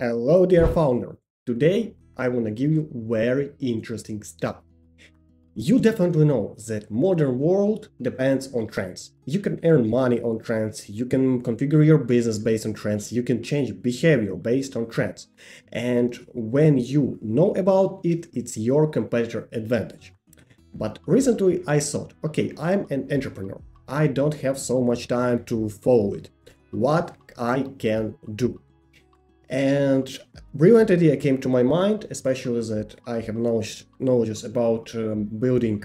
Hello dear founder, today I want to give you very interesting stuff. You definitely know that modern world depends on trends. You can earn money on trends, you can configure your business based on trends, you can change behavior based on trends. And when you know about it, it's your competitive advantage. But recently I thought, okay, I'm an entrepreneur. I don't have so much time to follow it. What I can do? And brilliant idea came to my mind, especially that I have knowledge about building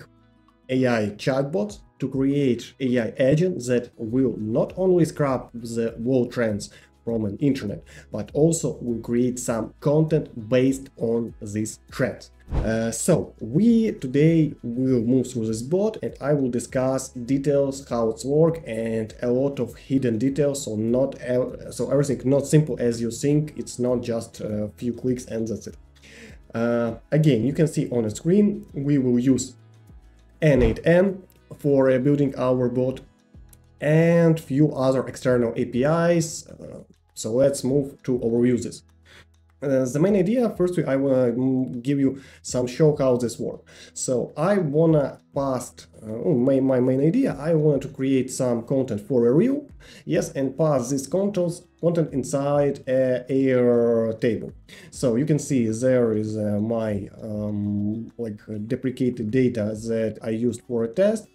AI chatbots to create AI agents that will not only scrap the world trends from an internet, but also will create some content based on these trends. So we today will move through this bot and I will discuss details, how it's work and a lot of hidden details. So everything not simple as you think. It's not just a few clicks and that's it. Again, you can see on the screen, we will use n8n for building our bot and few other external APIs. So let's move to overview this. The main idea, firstly, I want to give you some show how this works. So I want to pass, my main idea, I want to create some content for a reel, yes, and pass this content inside Airtable. So you can see there is my deprecated data that I used for a test.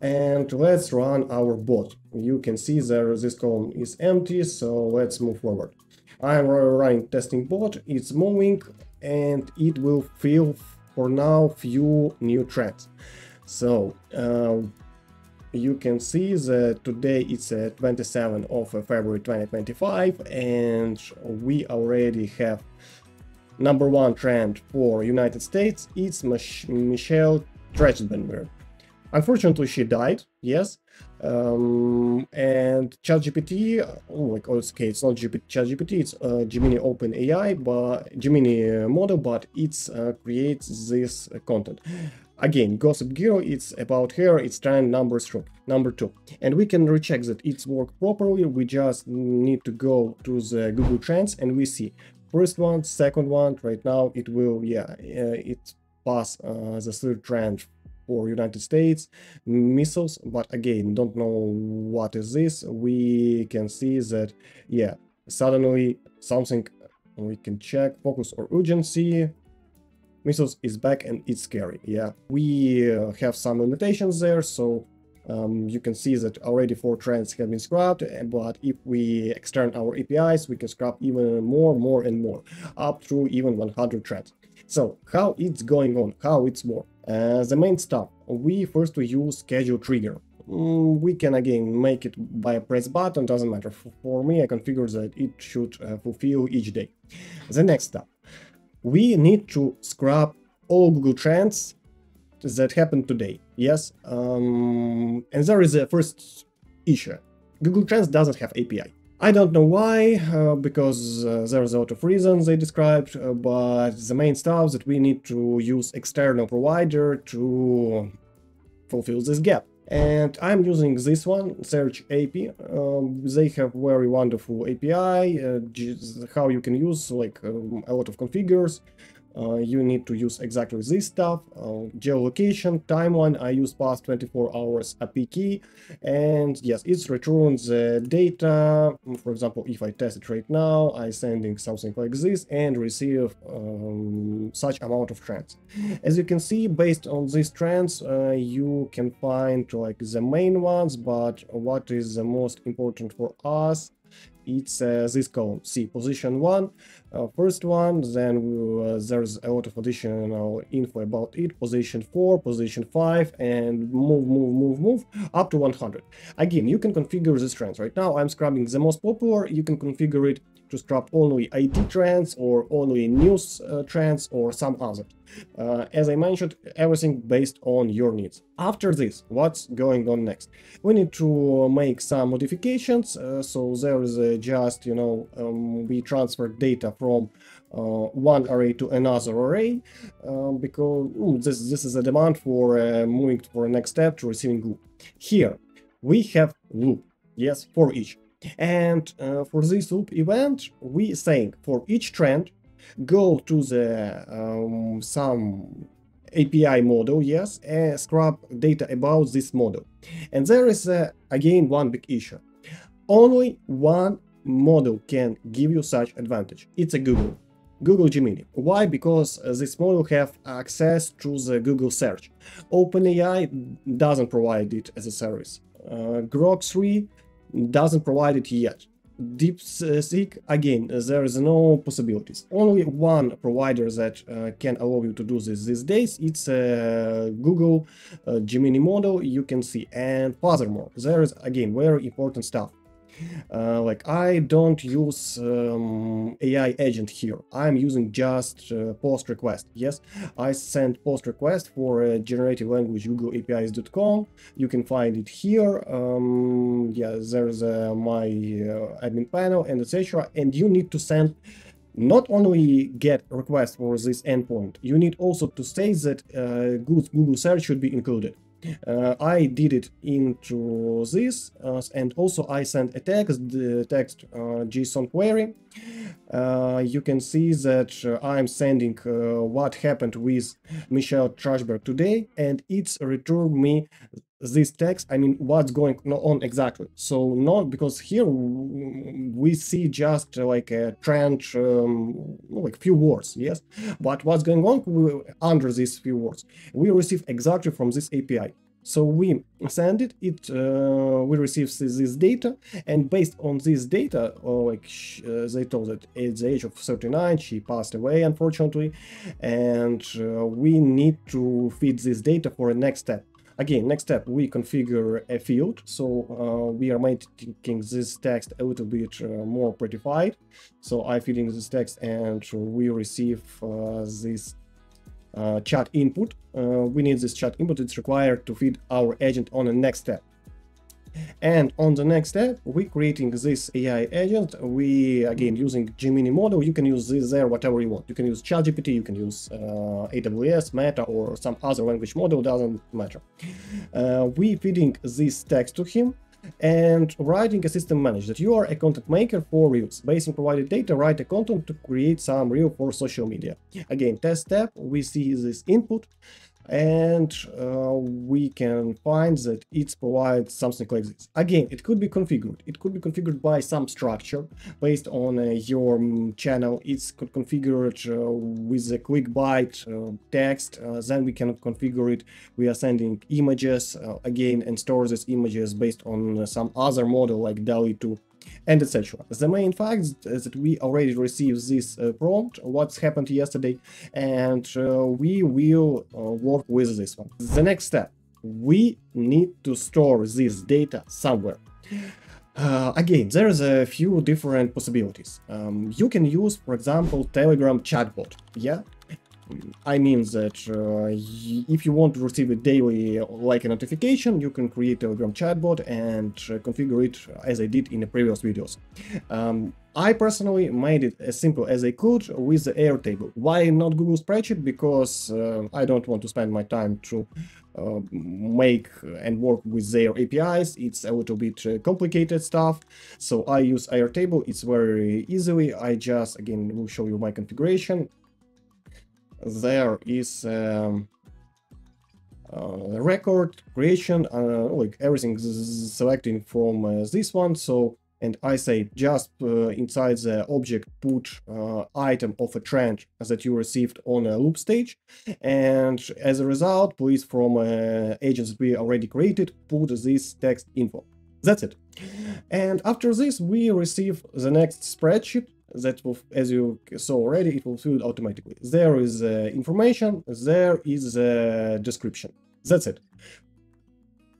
And let's run our bot. You can see there this column is empty, so let's move forward. I'm running testing bot, it's moving and it will fill for now few new trends. So you can see that today it's 27th of February 2025 and we already have number one trend for United States. It's Michelle Trachtenberg. Unfortunately, she died, yes, and ChatGPT, okay, it's not ChatGPT, it's Gemini OpenAI, but Gemini model, but it creates this content. Again, Gossip Girl, it's about her, it's trend number two. And we can recheck that it's worked properly, we just need to go to the Google Trends and we see first one, second one, right now it will, it passed the third trend for United States missiles, but again don't know what is this. We can see that suddenly something. We can check focus or urgency. Missiles is back and it's scary. We have some limitations there, so you can see that already four trends have been scrapped, but if we extend our APIs we can scrap even more, up to even 100 trends. So how it's going on, how it's working. The main stuff, we first use schedule trigger. We can again make it by a press button, doesn't matter. For me, I configure that it should fulfill each day. The next step, we need to scrap all Google Trends that happened today. Yes, and there is the first issue. Google Trends doesn't have API. I don't know why, because there's a lot of reasons they described, but the main stuff that we need to use external provider to fulfill this gap. And I'm using this one, Search API. They have very wonderful API, how you can use a lot of configures. You need to use exactly this stuff, geolocation, timeline. I use past 24 hours API key, and yes, it returns the data. For example, if I test it right now, I sending something like this and receive such amount of trends. As you can see, based on these trends, you can find the main ones, but what is the most important for us? It's this column, see, position 1, first one, then there's a lot of additional info about it, position 4, position 5, and move, up to 100. Again, you can configure these trends. Right now I'm scrubbing the most popular, you can configure it to scrub only IT trends or only news trends or some others. As I mentioned, everything based on your needs. After this, what's going on next? We need to make some modifications, so there is just, we transfer data from one array to another array, because this is a demand for moving for next step to receiving loop. Here we have loop, yes, for each. And for this loop event, we saying for each trend, go to the some API model, yes, and scrub data about this model. And there is again one big issue. Only one model can give you such advantage. It's a Google Gemini. Why? Because this model have access to the Google search. OpenAI doesn't provide it as a service. Grok 3 doesn't provide it yet. DeepSeek, again, there is no possibilities. Only one provider that can allow you to do this these days. It's a Google Gemini model, you can see. And furthermore, there is again very important stuff. Like I don't use AI agent here. I'm using just post request. Yes, I send post request for generative language googleapis.com. You can find it here. Yeah, there's my admin panel and etc. And you need to send not only get request for this endpoint. You need also to say that Google search should be included. I did it into this, and also I sent a text, JSON query. You can see that I'm sending what happened with Michelle Trachtenberg today, and it's returned me this text, I mean, what's going on exactly. So not because here we see just like a trend, like few words, yes, but what's going on under these few words we receive exactly from this API. So we send it, we receive this data, and based on this data, they told that at the age of 39 she passed away, unfortunately, and we need to feed this data for a next step. Again, next step, we configure a field, so we are making this text a little bit more prettified. So I'm feeding this text and we receive this chat input. We need this chat input, it's required to feed our agent on the next step. And on the next step, we creating this AI agent. We again using Gemini model. You can use this there, whatever you want. You can use ChatGPT, you can use AWS, Meta, or some other language model, doesn't matter. We feeding this text to him and writing a system message that you are a content maker for Reels. Based on provided data, write a content to create some Reel for social media. Again, test step, we see this input. And we can find that it provides something like this. Again, it could be configured. It could be configured by some structure based on your channel. It's configured with a clickbait text. Then we can configure it. We are sending images again and store these images based on some other model like DALI 2. And etc. The main fact is that we already received this prompt, what's happened yesterday, and we will work with this one. The next step, we need to store this data somewhere. Again, there's a few different possibilities. You can use, for example, Telegram chatbot, yeah? I mean that if you want to receive a daily like a notification, you can create a Telegram chatbot and configure it as I did in the previous videos. I personally made it as simple as I could with the Airtable. Why not Google Spreadsheet? Because I don't want to spend my time to make and work with their APIs. It's a little bit complicated stuff. So I use Airtable. It's very easily. I just again will show you my configuration. There is record creation, like everything selecting from this one. So, and I say just inside the object put item of a trend that you received on a loop stage, and as a result, please from agents we already created, put this text info. That's it. And after this, we receive the next spreadsheet. That will, as you saw already, it will fill automatically. There is information, there is a description. That's it.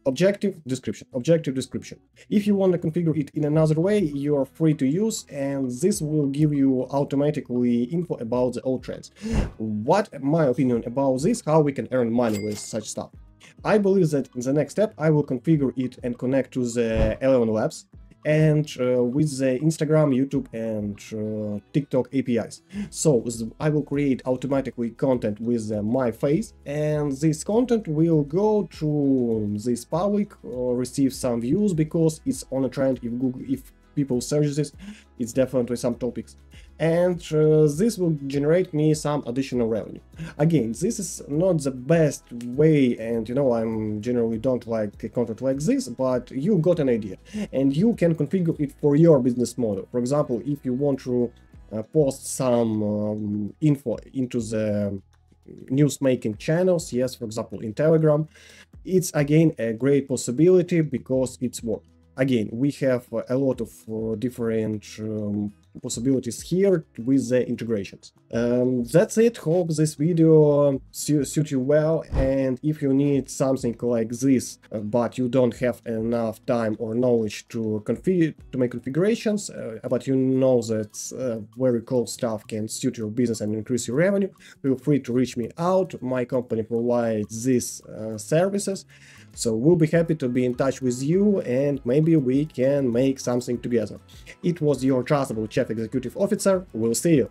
Objective, description, objective, description. If you want to configure it in another way, you are free to use, and this will give you automatically info about the old trends. What my opinion about this, how we can earn money with such stuff? I believe that in the next step, I will configure it and connect to the Eleven Labs. And with the Instagram, YouTube and TikTok APIs. So I will create automatically content with my face, and this content will go to this public or receive some views because it's on a trend if Google, if people search this, it's definitely some topics. And this will generate me some additional revenue. Again, this is not the best way, and you know, I'm generally don't like content like this, but you got an idea and you can configure it for your business model. For example, if you want to post some info into the news-making channels, yes, for example, in Telegram, it's again a great possibility because it's what. Again, we have a lot of different possibilities here with the integrations. That's it. Hope this video suits you well, and if you need something like this but you don't have enough time or knowledge to make configurations, but you know that very cool stuff can suit your business and increase your revenue, feel free to reach me out. My company provides these services, so we'll be happy to be in touch with you, and maybe we can make something together. It was your trustable Chief Executive Officer. We'll see you.